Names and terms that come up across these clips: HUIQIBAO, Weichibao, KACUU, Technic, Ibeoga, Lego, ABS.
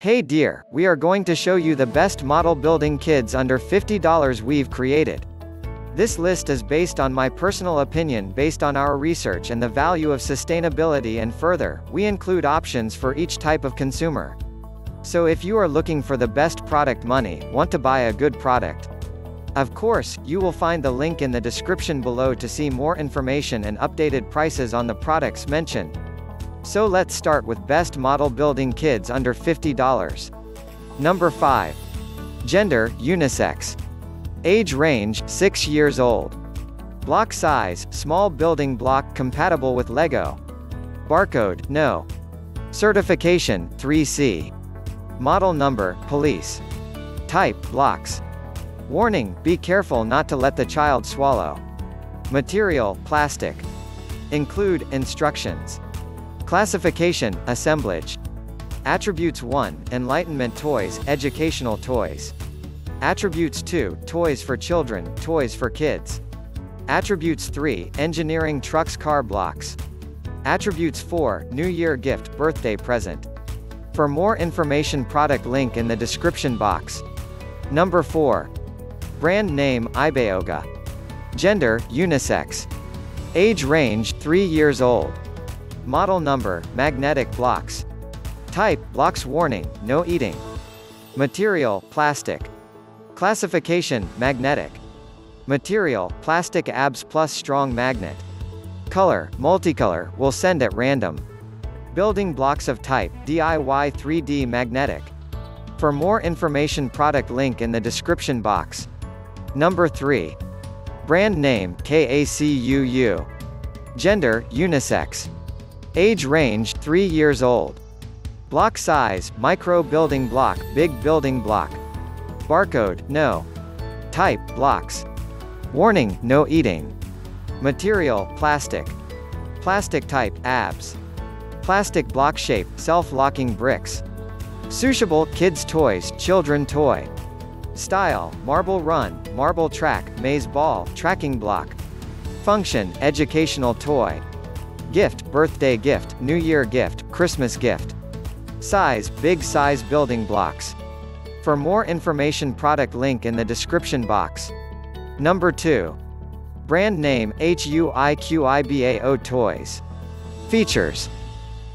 Hey dear, we are going to show you the best model building kits under $50 we've created. This list is based on my personal opinion based on our research and the value of sustainability, and further, we include options for each type of consumer. So if you are looking for the best product money, want to buy a good product. Of course, you will find the link in the description below to see more information and updated prices on the products mentioned. So let's start with best model building kits under $50. Number 5. Gender, unisex. Age range, 6 years old. Block size, small building block compatible with Lego. Barcode, no. Certification, 3C. Model number, police. Type, blocks. Warning, be careful not to let the child swallow. Material, plastic. Include, instructions. Classification, assemblage. Attributes 1, enlightenment toys, educational toys. Attributes 2, toys for children, toys for kids. Attributes 3, engineering trucks, car blocks. Attributes 4, New Year gift, birthday present. For more information, product link in the description box. Number 4. Brand name, Ibeoga. Gender, unisex. Age range, 3 years old. Model number, magnetic blocks. Type, blocks. Warning, no eating. Material, plastic. Classification, magnetic. Material, plastic ABS plus strong magnet. Color, multicolor, will send at random. Building blocks of type, DIY 3D magnetic. For more information, product link in the description box. Number 3. Brand name, KACUU. Gender, unisex. Age range, 3 years old. Block size, micro building block, big building block. Barcode, no. Type, blocks. Warning, no eating. Material, plastic. Plastic type, ABS. Plastic block shape, self-locking bricks. Suitable, kids toys, children toy. Style, marble run, marble track, maze ball, tracking block. Function, educational toy. Gift, birthday gift, New Year gift, Christmas gift. Size, big size building blocks. For more information, product link in the description box. Number 2. Brand name, HUIQIBAO toys. Features.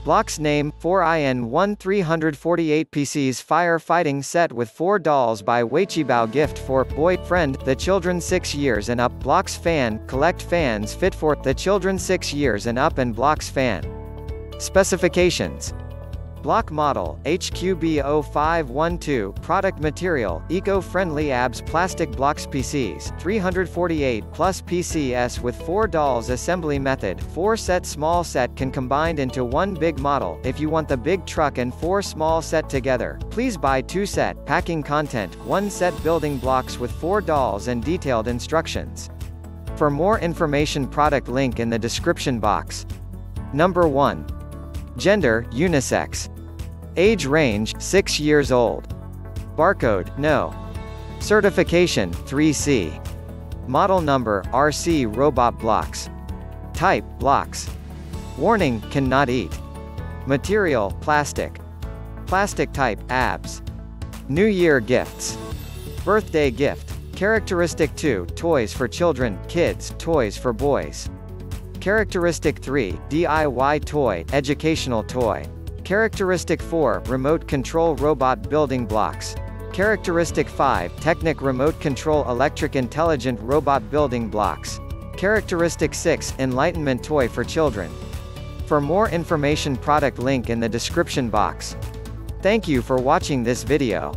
Blocks name, 4IN1348 PCs firefighting set with 4 dolls by Weichibao. Gift for boyfriend, the children 6 years and up. Blocks fan, collect fans fit for the children 6 years and up and blocks fan. Specifications. Block model, HQB0512. Product material, eco-friendly ABS plastic blocks. PCs, 348 plus PCS with 4 dolls. Assembly method, 4 set small set can combined into 1 big model. If you want the big truck and 4 small set together, please buy 2 set. Packing content, 1 set building blocks with 4 dolls and detailed instructions. For more information, product link in the description box. Number 1. Gender, unisex. Age range, 6 years old. Barcode, no. Certification, 3C. Model number, RC robot blocks. Type, blocks. Warning, cannot eat. Material, plastic. Plastic type, ABS. New Year gifts. Birthday gift. Characteristic 2, toys for children, kids, toys for boys. Characteristic 3, DIY toy, educational toy. Characteristic 4, remote control robot building blocks. Characteristic 5, Technic remote control electric intelligent robot building blocks. Characteristic 6, enlightenment toy for children. For more information, product link in the description box. Thank you for watching this video.